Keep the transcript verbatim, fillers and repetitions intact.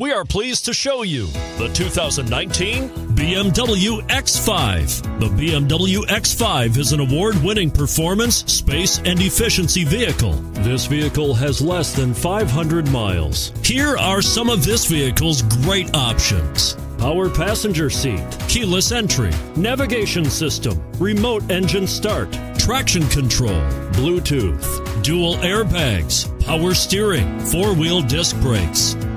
We are pleased to show you the two thousand nineteen B M W X five. The B M W X five is an award-winning performance, space, and efficiency vehicle. This vehicle has less than five hundred miles. Here are some of this vehicle's great options: power passenger seat, keyless entry, navigation system, remote engine start, traction control, Bluetooth, dual airbags, power steering, four-wheel disc brakes.